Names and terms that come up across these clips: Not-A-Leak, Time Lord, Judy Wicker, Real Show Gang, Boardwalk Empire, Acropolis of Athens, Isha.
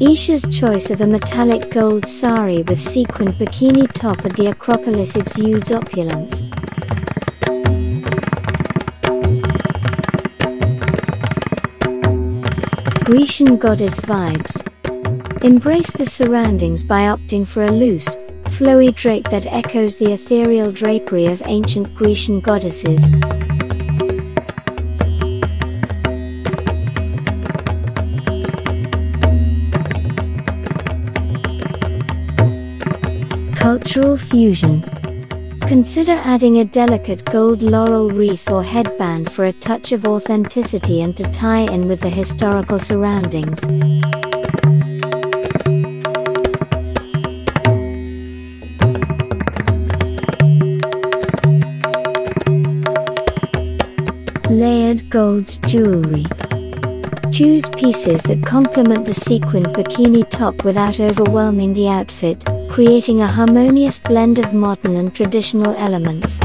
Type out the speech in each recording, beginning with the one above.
Isha's choice of a metallic gold sari with sequined bikini top at the Acropolis exudes opulence. Grecian goddess vibes. Embrace the surroundings by opting for a loose, flowy drape that echoes the ethereal drapery of ancient Grecian goddesses. Cultural fusion. Consider adding a delicate gold laurel wreath or headband for a touch of authenticity and to tie in with the historical surroundings. Layered gold jewelry. Choose pieces that complement the sequined bikini top without overwhelming the outfit, creating a harmonious blend of modern and traditional elements.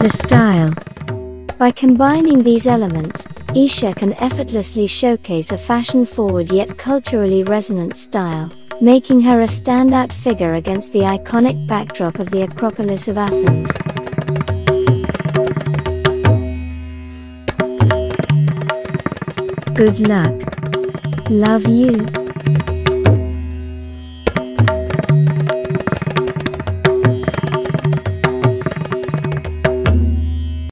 The style. By combining these elements, Isha can effortlessly showcase a fashion-forward yet culturally resonant style, making her a standout figure against the iconic backdrop of the Acropolis of Athens. Good luck. Love you.